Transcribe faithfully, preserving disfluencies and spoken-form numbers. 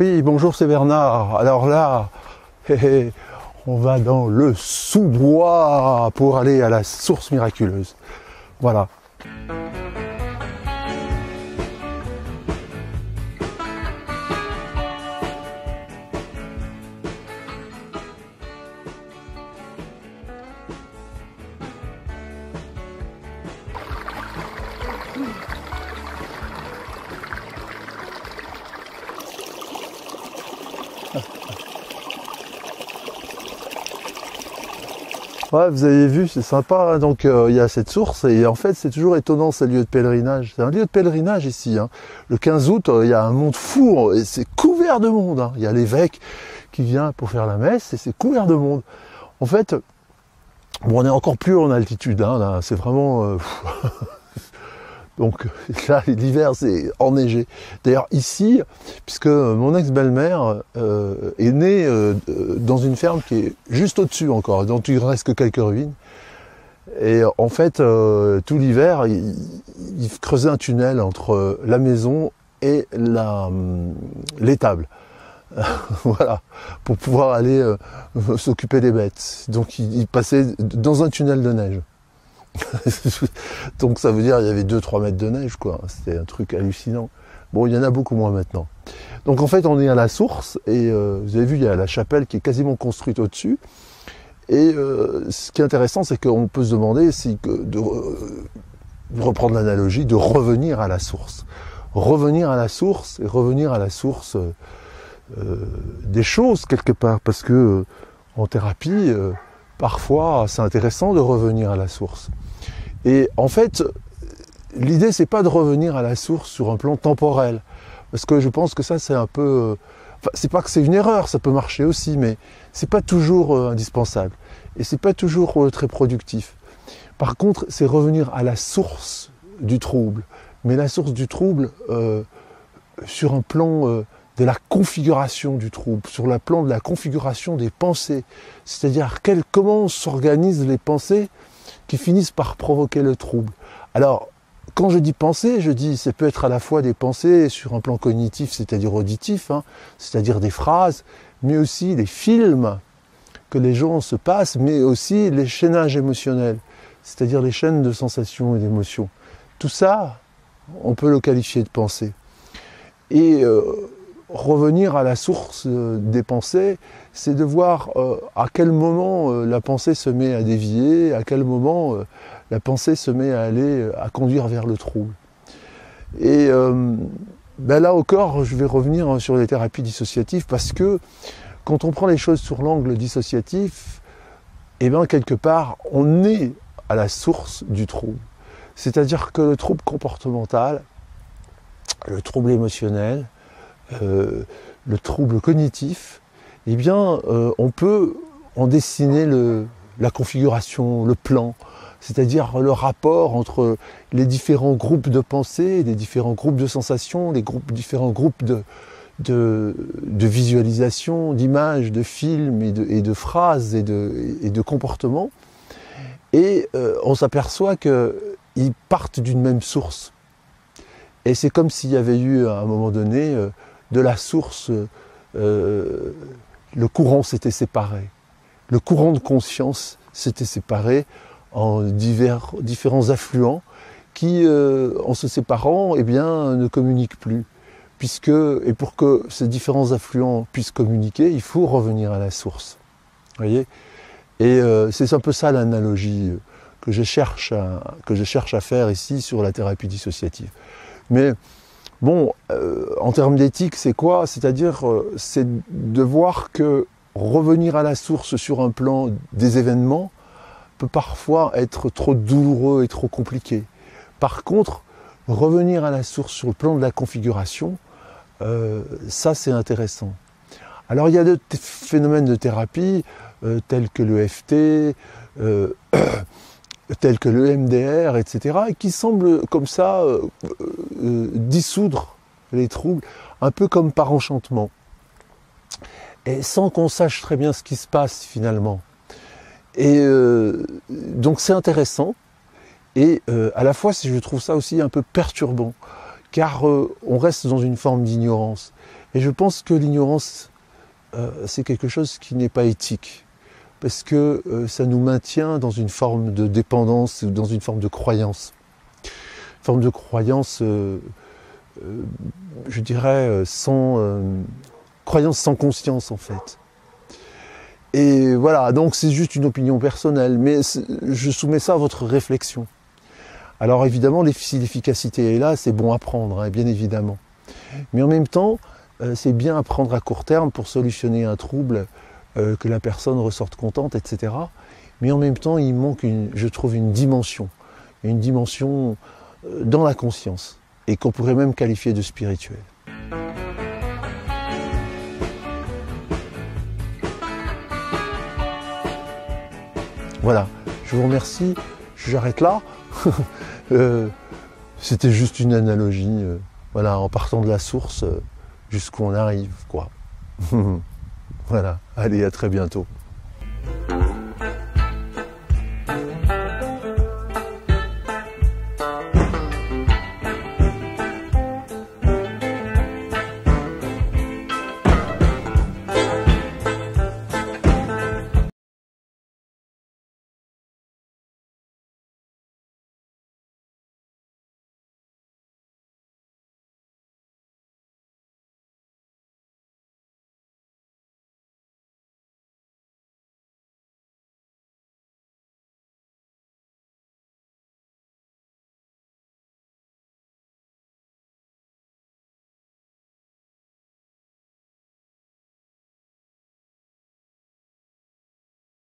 Oui, bonjour, c'est Bernard. Alors là, on va dans le sous-bois pour aller à la source miraculeuse. Voilà. Ouais, vous avez vu, c'est sympa, hein. Donc euh, il y a cette source, et en fait c'est toujours étonnant ces lieux de pèlerinage. C'est un lieu de pèlerinage ici, hein. Le quinze août, euh, il y a un monde fou, et c'est couvert de monde, hein. Il y a l'évêque qui vient pour faire la messe, et c'est couvert de monde. En fait, bon, on est encore plus en altitude, hein, là, c'est vraiment... Euh... Donc là, l'hiver, c'est enneigé. D'ailleurs, ici, puisque mon ex-belle-mère euh, est née euh, dans une ferme qui est juste au-dessus encore, dont il ne reste que quelques ruines. Et en fait, euh, tout l'hiver, il, il creusait un tunnel entre la maison et l'étable. Voilà, pour pouvoir aller euh, s'occuper des bêtes. Donc il, il passait dans un tunnel de neige. Donc ça veut dire il y avait deux trois mètres de neige, quoi. C'était un truc hallucinant. Bon, il y en a beaucoup moins maintenant. Donc en fait on est à la source, et euh, vous avez vu, il y a la chapelle qui est quasiment construite au-dessus. Et euh, ce qui est intéressant, c'est qu'on peut se demander si que, de re, reprendre l'analogie, de revenir à la source. Revenir à la source et revenir à la source euh, euh, des choses quelque part. Parce que euh, en thérapie, euh, parfois c'est intéressant de revenir à la source. Et en fait, l'idée, c'est pas de revenir à la source sur un plan temporel. Parce que je pense que ça, c'est un peu... Enfin, c'est pas que c'est une erreur, ça peut marcher aussi, mais c'est pas toujours euh, indispensable. Et c'est pas toujours euh, très productif. Par contre, c'est revenir à la source du trouble. Mais la source du trouble euh, sur un plan euh, de la configuration du trouble, sur le plan de la configuration des pensées. C'est-à-dire quel, comment s'organisent les pensées qui finissent par provoquer le trouble. Alors, quand je dis pensée, je dis, ça peut être à la fois des pensées sur un plan cognitif, c'est-à-dire auditif, hein, c'est-à-dire des phrases, mais aussi des films que les gens se passent, mais aussi les chaînages émotionnels, c'est-à-dire les chaînes de sensations et d'émotions. Tout ça, on peut le qualifier de pensée. Et euh, revenir à la source euh, des pensées, c'est de voir euh, à quel moment euh, la pensée se met à dévier, à quel moment euh, la pensée se met à aller, à conduire vers le trouble. Et euh, ben là encore, je vais revenir sur les thérapies dissociatives, parce que quand on prend les choses sur l'angle dissociatif, eh ben, quelque part, on est à la source du trouble. C'est-à-dire que le trouble comportemental, le trouble émotionnel, euh, le trouble cognitif, eh bien, euh, on peut en dessiner le, la configuration, le plan, c'est-à-dire le rapport entre les différents groupes de pensée, les différents groupes de sensations, les groupes, différents groupes de, de, de visualisation, d'images, de films et de, et de phrases et de, et de comportements. Et euh, on s'aperçoit qu'ils partent d'une même source. Et c'est comme s'il y avait eu, à un moment donné, euh, de la source, euh, le courant s'était séparé. Le courant de conscience s'était séparé en divers, différents affluents qui, euh, en se séparant, eh bien, ne communiquent plus. Puisque, et pour que ces différents affluents puissent communiquer, il faut revenir à la source. Voyez. Et euh, c'est un peu ça l'analogie que je cherche à, que je cherche à faire ici sur la thérapie dissociative. Mais bon, euh, en termes d'éthique, c'est quoi? C'est-à-dire, euh, c'est de voir que revenir à la source sur un plan des événements peut parfois être trop douloureux et trop compliqué. Par contre, revenir à la source sur le plan de la configuration, euh, ça c'est intéressant. Alors il y a des phénomènes de thérapie euh, tels que le F T, euh, tels que le E M D R, et cetera, qui semblent comme ça euh, euh, dissoudre les troubles, un peu comme par enchantement, et sans qu'on sache très bien ce qui se passe finalement. Et euh, donc c'est intéressant, et euh, à la fois je trouve ça aussi un peu perturbant, car euh, on reste dans une forme d'ignorance. Et je pense que l'ignorance, euh, c'est quelque chose qui n'est pas éthique, parce que euh, ça nous maintient dans une forme de dépendance, ou dans une forme de croyance. Une forme de croyance, euh, euh, je dirais, sans... Euh, croyance sans conscience, en fait. Et voilà, donc c'est juste une opinion personnelle, mais je soumets ça à votre réflexion. Alors évidemment, si l'efficacité est là, c'est bon à prendre, hein, bien évidemment. Mais en même temps, euh, c'est bien à prendre à court terme pour solutionner un trouble, euh, que la personne ressorte contente, et cetera. Mais en même temps, il manque, une, je trouve, une dimension, une dimension dans la conscience, et qu'on pourrait même qualifier de spirituelle. Voilà, je vous remercie, j'arrête là. euh, C'était juste une analogie, euh, voilà, en partant de la source euh, jusqu'où on arrive, quoi. Voilà, allez, à très bientôt.